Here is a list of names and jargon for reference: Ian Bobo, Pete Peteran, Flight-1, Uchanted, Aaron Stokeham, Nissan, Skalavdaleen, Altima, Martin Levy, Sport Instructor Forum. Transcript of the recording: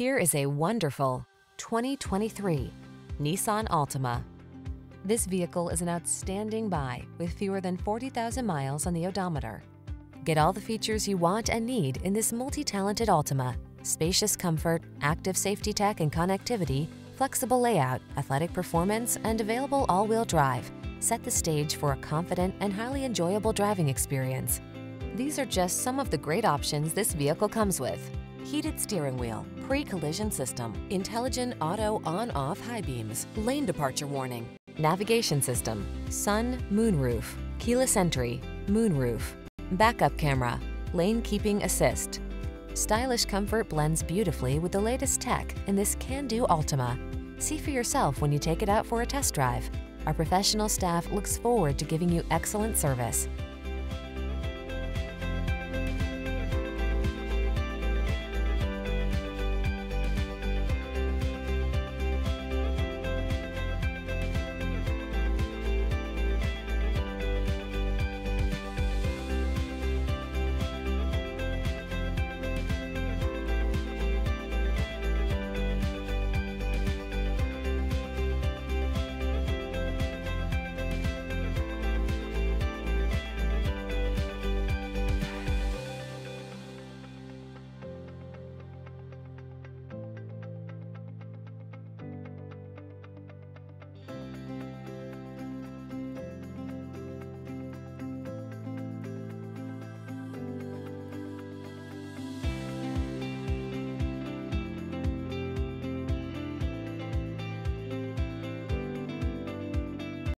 Here is a wonderful 2023 Nissan Altima. This vehicle is an outstanding buy with fewer than 40,000 miles on the odometer. Get all the features you want and need in this multi-talented Altima: spacious comfort, active safety tech and connectivity, flexible layout, athletic performance, and available all-wheel drive. Set the stage for a confident and highly enjoyable driving experience. These are just some of the great options this vehicle comes with: heated steering wheel, pre-collision system, intelligent auto on-off high beams, lane departure warning, navigation system, sun, moonroof, keyless entry, moonroof, backup camera, lane keeping assist. Stylish comfort blends beautifully with the latest tech in this can-do Altima. See for yourself when you take it out for a test drive. Our professional staff looks forward to giving you excellent service.